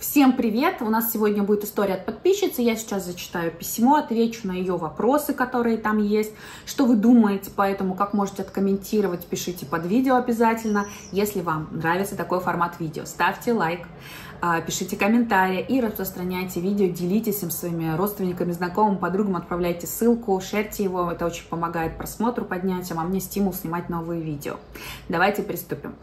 Всем привет! У нас сегодня будет история от подписчицы. Я сейчас зачитаю письмо, отвечу на ее вопросы, которые там есть. Что вы думаете, поэтому как можете откомментировать, пишите под видео обязательно. Если вам нравится такой формат видео, ставьте лайк, пишите комментарии и распространяйте видео, делитесь им своими родственниками, знакомым, подругам, отправляйте ссылку, шерьте его, это очень помогает просмотру поднятием, а мне стимул снимать новые видео. Давайте приступим.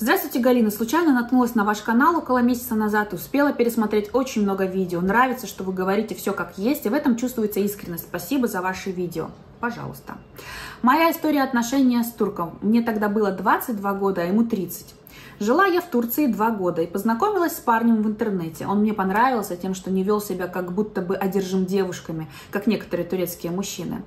Здравствуйте, Галина. Случайно наткнулась на ваш канал около месяца назад, успела пересмотреть очень много видео. Нравится, что вы говорите все как есть, и в этом чувствуется искренность. Спасибо за ваши видео. Пожалуйста. Моя история отношения с турком. Мне тогда было 22 года, а ему 30. Жила я в Турции 2 года и познакомилась с парнем в интернете. Он мне понравился тем, что не вел себя как будто бы одержим девушками, как некоторые турецкие мужчины.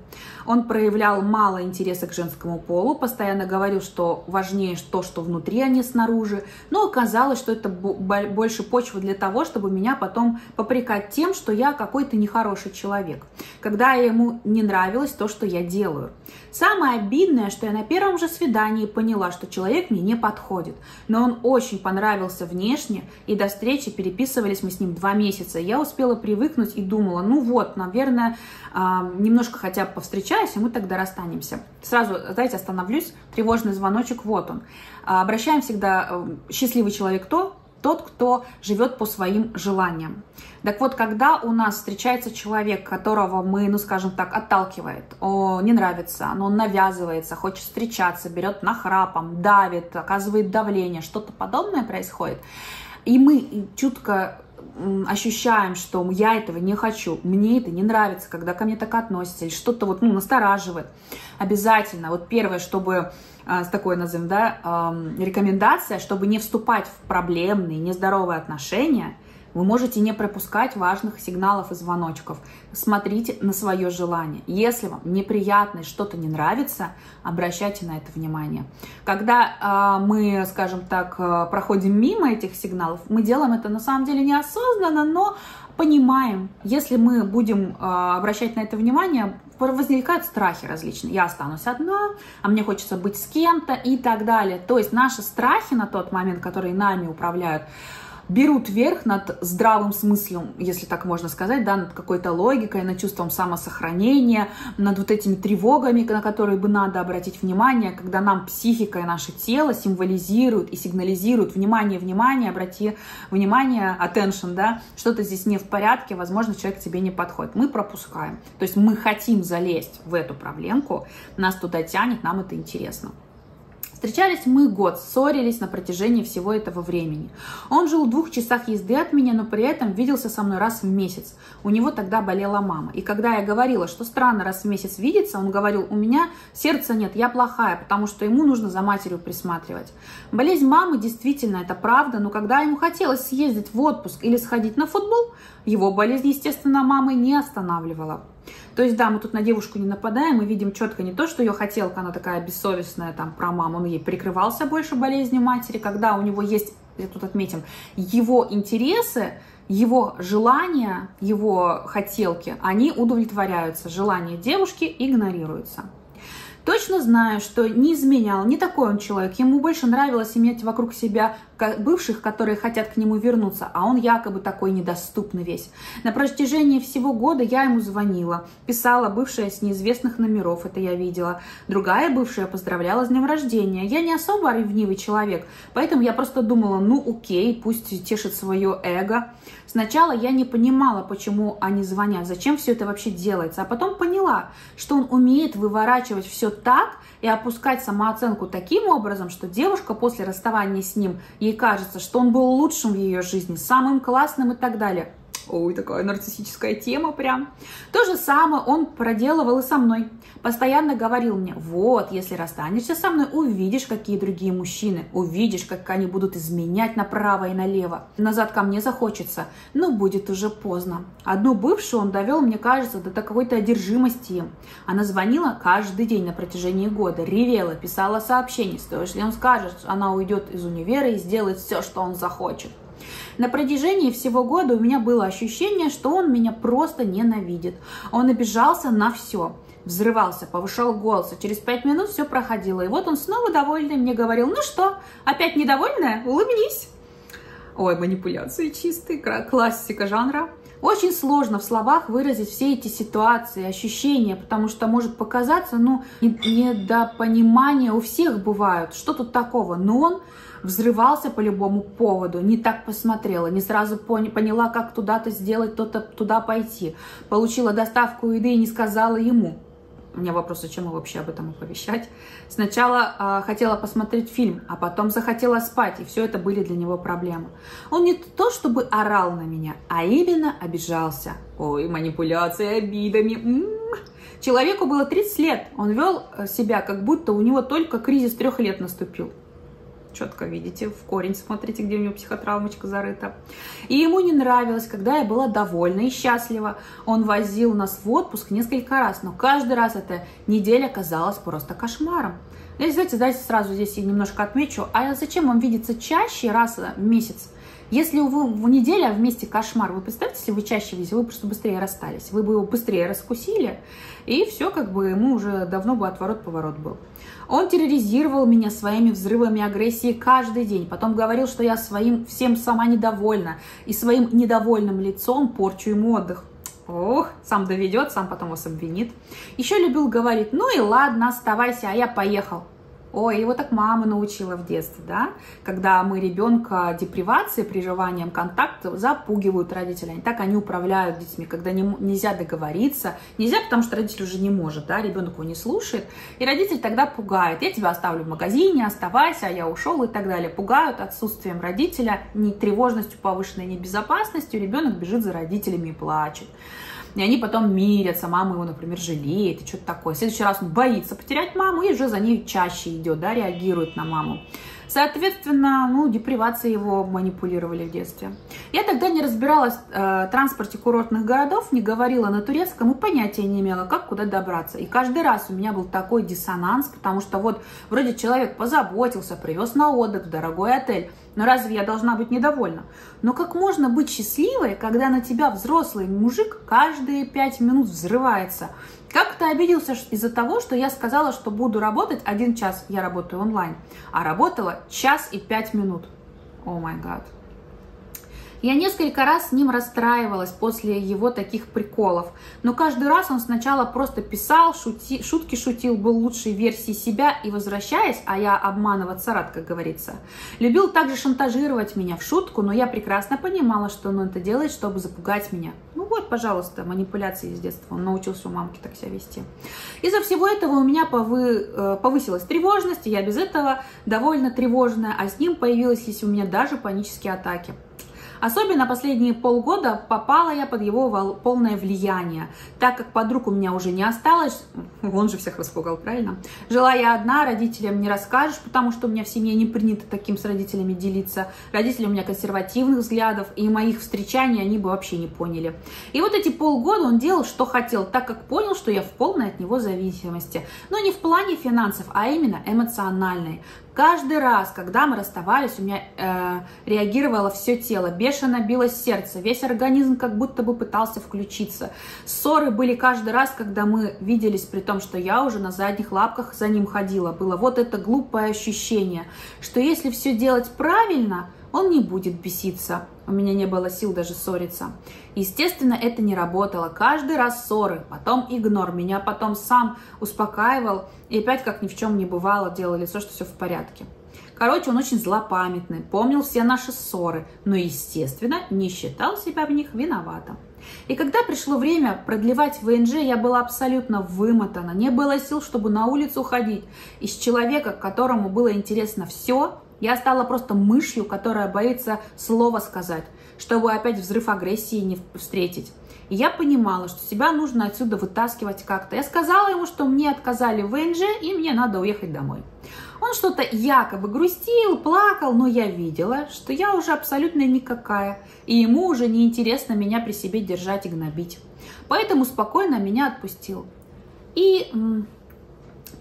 Он проявлял мало интереса к женскому полу, постоянно говорил, что важнее то, что внутри, а не снаружи. Но оказалось, что это больше почва для того, чтобы меня потом попрекать тем, что я какой-то нехороший человек, когда ему не нравилось то, что я делаю. Самое обидное, что я на первом же свидании поняла, что человек мне не подходит. Но он очень понравился внешне, и до встречи переписывались мы с ним 2 месяца. Я успела привыкнуть и думала, ну вот, наверное, немножко хотя бы повстречаюсь, и мы тогда расстанемся. Сразу, знаете, остановлюсь, тревожный звоночек, вот он. Обращаем всегда, счастливый человек тот, кто живет по своим желаниям. Так вот, когда у нас встречается человек, которого мы, ну скажем так, отталкивает, не нравится, но он навязывается, хочет встречаться, берет нахрапом, давит, оказывает давление, что-то подобное происходит, и мы чутко ощущаем, что я этого не хочу, мне это не нравится, когда ко мне так относятся, или что-то вот, ну, настораживает. Обязательно, вот первое, чтобы, с такой назовем, да, рекомендация, чтобы не вступать в проблемные, нездоровые отношения, вы можете не пропускать важных сигналов и звоночков. Смотрите на свое желание. Если вам неприятно и что-то не нравится, обращайте на это внимание. Когда мы, скажем так, проходим мимо этих сигналов, мы делаем это на самом деле неосознанно, но понимаем. Если мы будем обращать на это внимание, возникают страхи различные. Я останусь одна, а мне хочется быть с кем-то и так далее. То есть наши страхи на тот момент, которые нами управляют, берут верх над здравым смыслом, если так можно сказать, да, над какой-то логикой, над чувством самосохранения, над вот этими тревогами, на которые бы надо обратить внимание, когда нам психика и наше тело символизируют и сигнализируют внимание, внимание, обрати внимание, attention, да, что-то здесь не в порядке, возможно, человек к тебе не подходит. Мы пропускаем, то есть мы хотим залезть в эту проблемку, нас туда тянет, нам это интересно. Встречались мы год, ссорились на протяжении всего этого времени. Он жил в 2 часах езды от меня, но при этом виделся со мной раз в месяц. У него тогда болела мама. И когда я говорила, что странно раз в месяц видеться, он говорил, у меня сердца нет, я плохая, потому что ему нужно за матерью присматривать. Болезнь мамы действительно, это правда, но когда ему хотелось съездить в отпуск или сходить на футбол, его болезнь, естественно, мамы не останавливала. То есть, да, мы тут на девушку не нападаем, мы видим четко не то, что ее хотелка, она такая бессовестная, там, про маму, он ей прикрывался больше болезнью матери, когда у него есть, тут отметим, его интересы, его желания, его хотелки, они удовлетворяются, желания девушки игнорируются. Точно знаю, что не изменял, не такой он человек, ему больше нравилось иметь вокруг себя бывших, которые хотят к нему вернуться, а он якобы такой недоступный весь. На протяжении всего года я ему звонила, писала бывшая с неизвестных номеров, это я видела, другая бывшая поздравляла с днем рождения. Я не особо ревнивый человек, поэтому я просто думала, ну окей, пусть тешит свое эго. Сначала я не понимала, почему они звонят, зачем все это вообще делается, а потом поняла, что он умеет выворачивать все так и опускать самооценку таким образом, что девушка после расставания с ним, ей кажется, что он был лучшим в ее жизни, самым классным и так далее. Ой, такая нарциссическая тема прям. То же самое он проделывал и со мной. Постоянно говорил мне, вот, если расстанешься со мной, увидишь, какие другие мужчины, увидишь, как они будут изменять направо и налево. Назад ко мне захочется, но будет уже поздно. Одну бывшую он довел, мне кажется, до какой-то одержимости им. Она звонила каждый день на протяжении года, ревела, писала сообщения, что если он скажет, она уйдет из универа и сделает все, что он захочет. На протяжении всего года у меня было ощущение, что он меня просто ненавидит. Он обижался на все, взрывался, повышал голос, через 5 минут все проходило. И вот он снова довольный мне говорил, ну что, опять недовольная? Улыбнись. Ой, манипуляции чистые, классика жанра. Очень сложно в словах выразить все эти ситуации, ощущения, потому что может показаться, ну, недопонимание у всех бывают. Что тут такого? Но он взрывался по любому поводу, не так посмотрела, не сразу поняла, как туда-то сделать, то-то туда пойти. Получила доставку еды и не сказала ему. У меня вопрос, зачем вообще об этом оповещать? Сначала хотела посмотреть фильм, а потом захотела спать, и все это были для него проблемы. Он не то чтобы орал на меня, а именно обижался. Ой, манипуляции обидами. Человеку было 30 лет, он вел себя, как будто у него только кризис 3 лет наступил. Четко видите, в корень смотрите, где у него психотравмочка зарыта. И ему не нравилось, когда я была довольна и счастлива. Он возил нас в отпуск несколько раз, но каждый раз эта неделя казалась просто кошмаром. Я, знаете, сразу здесь я немножко отмечу, а зачем вам видеться чаще раз в месяц? Если вы в неделю вместе кошмар, вы представьте, если вы чаще видите, вы просто быстрее расстались, вы бы его быстрее раскусили, и все, как бы ему уже давно бы отворот-поворот был. Он терроризировал меня своими взрывами агрессии каждый день, потом говорил, что я своим всем сама недовольна, и своим недовольным лицом порчу ему отдых. Ох, сам доведет, сам потом вас обвинит. Еще любил говорить, ну и ладно, оставайся, а я поехал. Ой, его так мама научила в детстве, да? Когда мы ребенка депривацией, приживанием контакта запугивают родителей. Они так они управляют детьми, когда нельзя договориться. Нельзя, потому что родитель уже не может, да? Ребенок его не слушает. И родитель тогда пугает. Я тебя оставлю в магазине, оставайся, а я ушел и так далее. Пугают отсутствием родителя, не тревожностью, повышенной небезопасностью. Ребенок бежит за родителями и плачет. И они потом мирятся, мама его, например, жалеет и что-то такое. В следующий раз он боится потерять маму и уже за ней чаще идет, да, реагирует на маму. Соответственно, ну, депривации его манипулировали в детстве. Я тогда не разбиралась в транспорте курортных городов, не говорила на турецком и понятия не имела, как куда добраться. И каждый раз у меня был такой диссонанс, потому что вот вроде человек позаботился, привез на отдых в дорогой отель. Но разве я должна быть недовольна? Но как можно быть счастливой, когда на тебя взрослый мужик каждые 5 минут взрывается? Как ты обиделся из-за того, что я сказала, что буду работать 1 час, я работаю онлайн, а работала 1 час и 5 минут. О май гад. Я несколько раз с ним расстраивалась после его таких приколов, но каждый раз он сначала просто писал, шутки шутил, был лучшей версией себя и возвращаясь, а я обманываться рад, как говорится. Любил также шантажировать меня в шутку, но я прекрасно понимала, что он это делает, чтобы запугать меня. Ну вот, пожалуйста, манипуляции с детства, он научился у мамки так себя вести. Из-за всего этого у меня повысилась тревожность, и я без этого довольно тревожная, а с ним появилась у меня даже панические атаки. Особенно последние полгода попала я под его полное влияние, так как подруг у меня уже не осталось, он же всех распугал, правильно? Жила я одна, родителям не расскажешь, потому что у меня в семье не принято таким с родителями делиться. Родители у меня консервативных взглядов, и моих встречаний они бы вообще не поняли. И вот эти полгода он делал, что хотел, так как понял, что я в полной от него зависимости. Но не в плане финансов, а именно эмоциональной. Каждый раз, когда мы расставались, у меня реагировало все тело, бешено билось сердце, весь организм как будто бы пытался включиться. Ссоры были каждый раз, когда мы виделись, при том, что я уже на задних лапках за ним ходила. Было вот это глупое ощущение, что если все делать правильно, он не будет беситься. У меня не было сил даже ссориться. Естественно, это не работало. Каждый раз ссоры, потом игнор. Меня потом сам успокаивал. И опять, как ни в чем не бывало, делал лицо, что все в порядке. Короче, он очень злопамятный, помнил все наши ссоры, но, естественно, не считал себя в них виноватым. И когда пришло время продлевать ВНЖ, я была абсолютно вымотана. Не было сил, чтобы на улицу ходить. Из человека, которому было интересно все, я стала просто мышью, которая боится слова сказать, чтобы опять взрыв агрессии не встретить. И я понимала, что себя нужно отсюда вытаскивать как-то. Я сказала ему, что мне отказали в ВНЖ и мне надо уехать домой. Он что-то якобы грустил, плакал, но я видела, что я уже абсолютно никакая, и ему уже неинтересно меня при себе держать и гнобить. Поэтому спокойно меня отпустил. И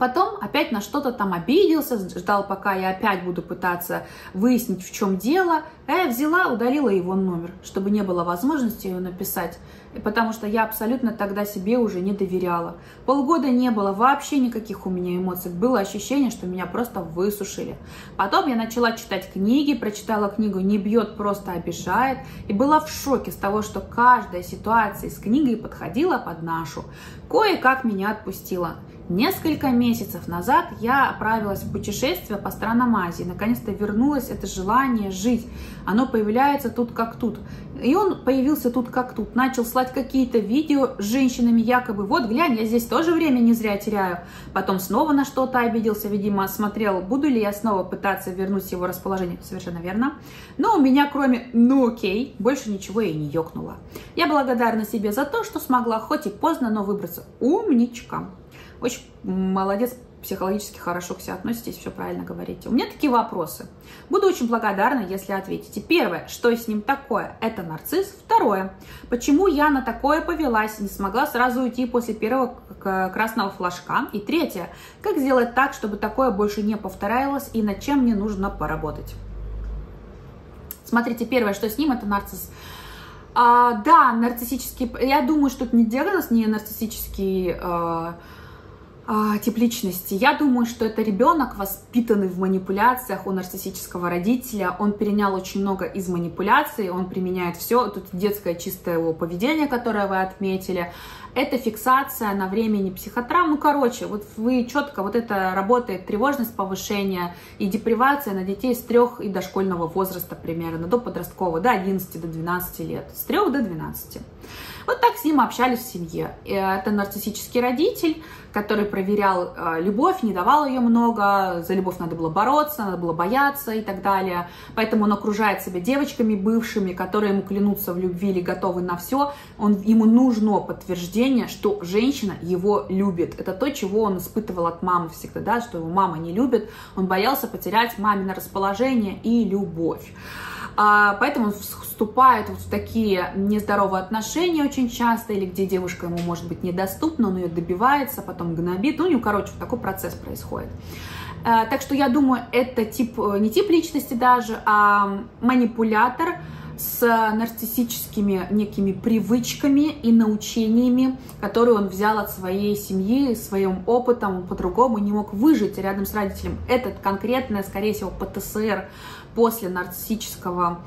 Потом опять на что-то там обиделся, ждал, пока я опять буду пытаться выяснить, в чем дело. А я взяла, удалила его номер, чтобы не было возможности ее написать, потому что я абсолютно тогда себе уже не доверяла. Полгода не было вообще никаких у меня эмоций. Было ощущение, что меня просто высушили. Потом я начала читать книги, прочитала книгу «Не бьет, просто обижает». И была в шоке с того, что каждая ситуация с книгой подходила под нашу. Кое-как меня отпустила. Несколько месяцев назад я отправилась в путешествие по странам Азии. Наконец-то вернулось это желание жить. Оно появляется тут как тут. И он появился тут как тут. Начал слать какие-то видео с женщинами якобы. Вот, глянь, я здесь тоже время не зря теряю. Потом снова на что-то обиделся. Видимо, смотрел, буду ли я снова пытаться вернуть его расположение. Совершенно верно. Но у меня кроме «ну окей» больше ничего и не ёкнуло. Я благодарна себе за то, что смогла хоть и поздно, но выбраться. Умничка. Очень молодец, психологически хорошо к себе относитесь, все правильно говорите. У меня такие вопросы. Буду очень благодарна, если ответите. Первое, что с ним такое? Это нарцисс. Второе, почему я на такое повелась, не смогла сразу уйти после первого красного флажка? И третье, как сделать так, чтобы такое больше не повторялось и над чем мне нужно поработать? Смотрите, первое, что с ним, это нарцисс. Да, нарциссический, я думаю, что это не диагноз, не нарциссический тип личности. Я думаю, что это ребенок, воспитанный в манипуляциях у нарциссического родителя. Он перенял очень много из манипуляций, он применяет все. Тут детское чистое его поведение, которое вы отметили. Это фиксация на времени психотравм. Ну, короче, вот вы четко, вот это работает тревожность, повышение и депривация на детей с 3 и дошкольного возраста примерно, до подросткового, до 11, до 12 лет. С 3 до 12. Вот так с ним общались в семье. Это нарциссический родитель, который проверял любовь, не давал ее много, за любовь надо было бороться, надо было бояться и так далее. Поэтому он окружает себя девочками бывшими, которые ему клянутся в любви или готовы на все. Ему нужно подтверждение, что женщина его любит. Это то, чего он испытывал от мамы всегда, да, что его мама не любит. Он боялся потерять мамино расположение и любовь. Поэтому он вступает вот в такие нездоровые отношения очень часто, или где девушка ему может быть недоступна, он ее добивается, потом гнобит. Ну, короче, такой процесс происходит. Так что я думаю, это тип, не тип личности даже, а манипулятор, с нарциссическими некими привычками и научениями, которые он взял от своей семьи, своим опытом, он по-другому не мог выжить рядом с родителем. Этот конкретное, скорее всего, ПТСР после нарциссического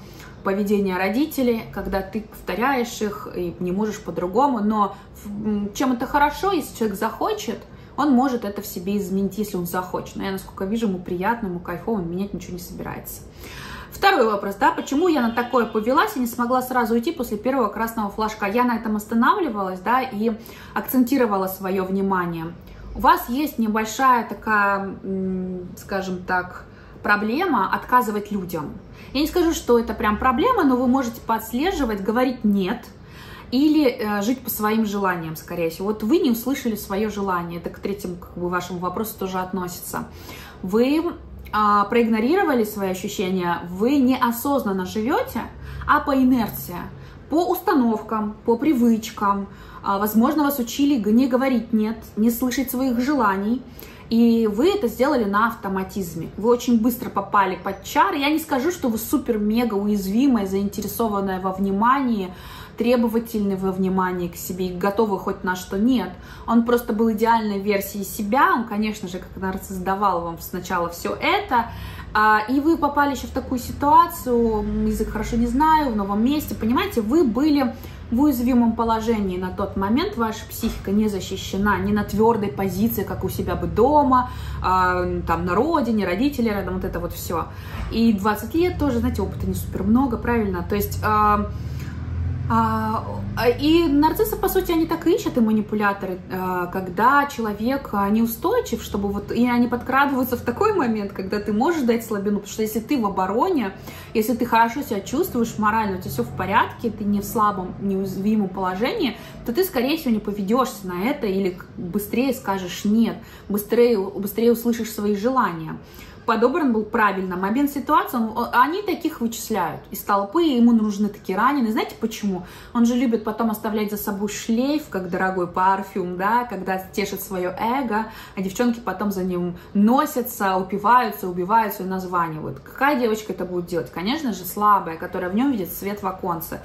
поведения родителей, когда ты повторяешь их и не можешь по-другому. Но чем это хорошо, если человек захочет, он может это в себе изменить, если он захочет. Но я, насколько вижу, ему приятно, ему кайфово, он менять ничего не собирается. Второй вопрос, да, почему я на такое повелась и не смогла сразу уйти после первого красного флажка? Я на этом останавливалась, да, и акцентировала свое внимание. У вас есть небольшая такая, скажем так, проблема отказывать людям. Я не скажу, что это прям проблема, но вы можете подслеживать, говорить «нет». Или жить по своим желаниям, скорее всего. Вот вы не услышали свое желание. Это к третьему, как бы, вашему вопросу тоже относится. Вы проигнорировали свои ощущения, вы неосознанно живете, а по инерции, по установкам, по привычкам. Возможно, вас учили не говорить «нет», не слышать своих желаний. И вы это сделали на автоматизме. Вы очень быстро попали под чары. Я не скажу, что вы супер-мега уязвимая, заинтересованная во внимании, требовательны во внимании к себе и готовы хоть на что нет. Он просто был идеальной версией себя, он, конечно же, как нарцисс давал вам сначала все это, и вы попали еще в такую ситуацию, язык хорошо не знаю, в новом месте, понимаете, вы были в уязвимом положении на тот момент, ваша психика не защищена, не на твердой позиции, как у себя бы дома, там на родине, родители рядом, вот это вот все. И 20 лет тоже, знаете, опыта не супер много, правильно, то есть... И нарциссы, по сути, они так и ищут, и манипуляторы, когда человек неустойчив, чтобы вот, и они подкрадываются в такой момент, когда ты можешь дать слабину, потому что если ты в обороне, если ты хорошо себя чувствуешь морально, у тебя все в порядке, ты не в слабом, неуязвимом положении, то ты, скорее всего, не поведешься на это или быстрее скажешь «нет», быстрее услышишь свои желания. подобран был правильно момент ситуации. Они таких вычисляют из толпы, ему нужны такие раненые. Знаете почему? Он же любит потом оставлять за собой шлейф, как дорогой парфюм, да, когда тешит свое эго, а девчонки потом за ним носятся, упиваются, убиваются и названивают. Какая девочка это будет делать? Конечно же, слабая, которая в нем видит свет в оконце.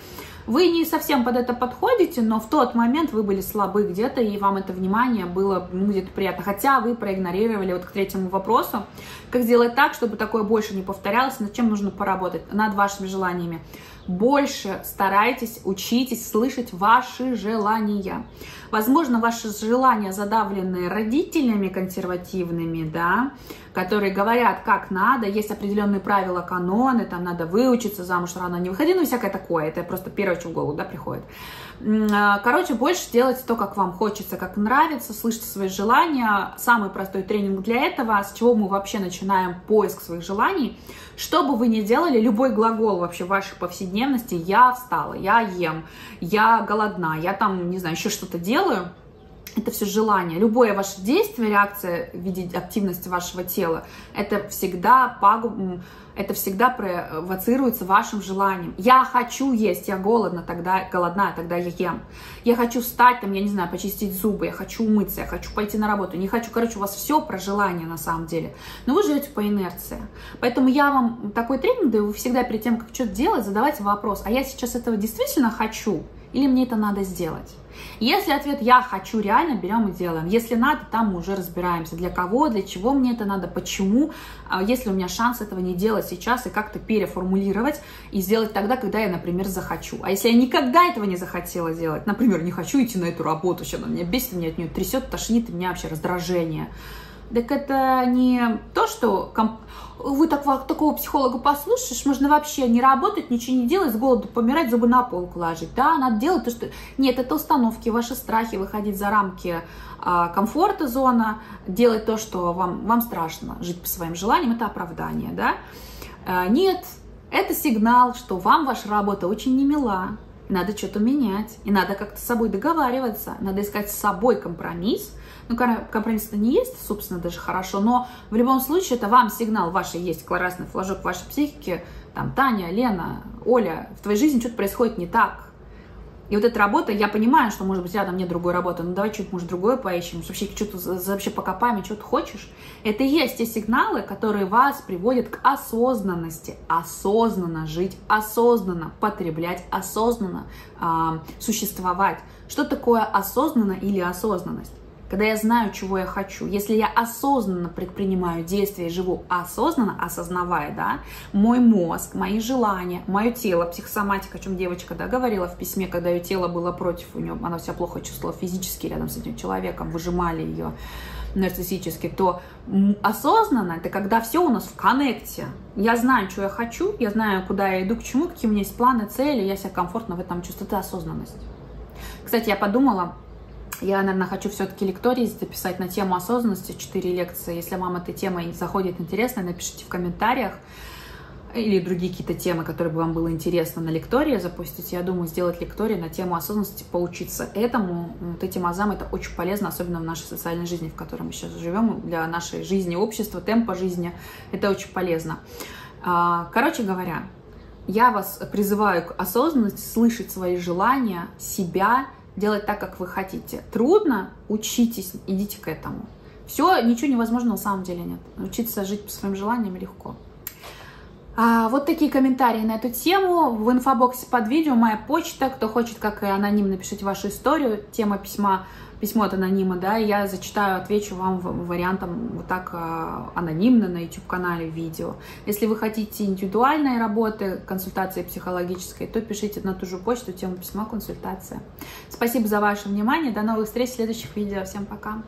Вы не совсем под это подходите, но в тот момент вы были слабы где-то, и вам это внимание было где-то приятно. Хотя вы проигнорировали вот к третьему вопросу, как сделать так, чтобы такое больше не повторялось, над чем нужно поработать, над вашими желаниями. Больше старайтесь, учитесь слышать ваши желания. Возможно, ваши желания задавлены родителями консервативными, да, которые говорят, как надо, есть определенные правила, каноны, там надо выучиться, замуж рано не выходи, ну всякое такое, это просто первое, что в голову, да, приходит. Короче, больше делайте то, как вам хочется, как нравится, слышите свои желания. Самый простой тренинг для этого, с чего мы вообще начинаем поиск своих желаний. Что бы вы ни делали, любой глагол вообще в вашей повседневности, я встала, я ем, я голодна, я там, не знаю, еще что-то делаю, это все желание. Любое ваше действие, реакция в виде активности вашего тела, это всегда пагубно. Это всегда провоцируется вашим желанием. Я хочу есть, я голодна, тогда голодна, тогда я ем. Я хочу встать, там, я не знаю, почистить зубы, я хочу умыться, я хочу пойти на работу, не хочу. Короче, у вас все про желание на самом деле. Но вы живете по инерции. Поэтому я вам такой тренинг даю, вы всегда перед тем, как что-то делать, задавайте вопрос, а я сейчас этого действительно хочу или мне это надо сделать? Если ответ «я хочу» реально, берем и делаем. Если надо, там мы уже разбираемся. Для кого, для чего мне это надо, почему. Если у меня шанс этого не делать сейчас и как-то переформулировать и сделать тогда, когда я, например, захочу. А если я никогда этого не захотела делать, например, не хочу идти на эту работу, сейчас она меня бесит, меня от нее трясет, тошнит, у меня вообще раздражение. Так это не то, что вы такого психолога послушаешь, можно вообще не работать, ничего не делать, с голоду помирать, зубы на полку ложить. Да, надо делать то, что... Нет, это установки, ваши страхи, выходить за рамки комфорта зона, делать то, что вам страшно, жить по своим желаниям, это оправдание, да. Нет, это сигнал, что вам ваша работа очень не мила, надо что-то менять, и надо как-то с собой договариваться, надо искать с собой компромисс. Ну, компромисс-то не есть, собственно, даже хорошо, но в любом случае это вам сигнал, ваш есть красный флажок в вашей психике, там, Таня, Лена, Оля, в твоей жизни что-то происходит не так. И вот эта работа, я понимаю, что, может быть, рядом нет другой работы, но давай что-то, может, другое поищем, вообще покопаем, что ты хочешь. Это и есть те сигналы, которые вас приводят к осознанности. Осознанно жить, осознанно потреблять, осознанно существовать. Что такое осознанно или осознанность? Когда я знаю, чего я хочу, если я осознанно предпринимаю действия и живу осознанно, осознавая, да, мой мозг, мои желания, мое тело, психосоматика, о чем девочка, да, говорила в письме, когда ее тело было против, у нее, она себя плохо чувствовала физически рядом с этим человеком, выжимали ее нарциссически, то осознанно это когда все у нас в коннекте. Я знаю, что я хочу, я знаю, куда я иду, к чему, какие у меня есть планы, цели, я себя комфортно в этом чувствую, это осознанность. Кстати, я подумала, я, наверное, хочу все-таки лектории записать на тему осознанности, 4 лекции. Если вам эта тема заходит интересно, напишите в комментариях. Или другие какие-то темы, которые бы вам было интересно на лектории запустить. Я думаю, сделать лектории на тему осознанности, поучиться этому. Вот этим азам это очень полезно, особенно в нашей социальной жизни, в которой мы сейчас живем, для нашей жизни, общества, темпа жизни. Это очень полезно. Короче говоря, я вас призываю к осознанности, слышать свои желания, себя, делать так, как вы хотите. Трудно? Учитесь, идите к этому. Все, ничего невозможного на самом деле нет. Учиться жить по своим желаниям легко. Вот такие комментарии на эту тему. В инфобоксе под видео моя почта. Кто хочет, как и аноним, напишите вашу историю. Тема письма, письмо от анонима, да, я зачитаю, отвечу вам вариантом вот так анонимно на YouTube-канале видео. Если вы хотите индивидуальной работы, консультации психологической, то пишите на ту же почту, тему письма, консультация. Спасибо за ваше внимание, до новых встреч в следующих видео, всем пока!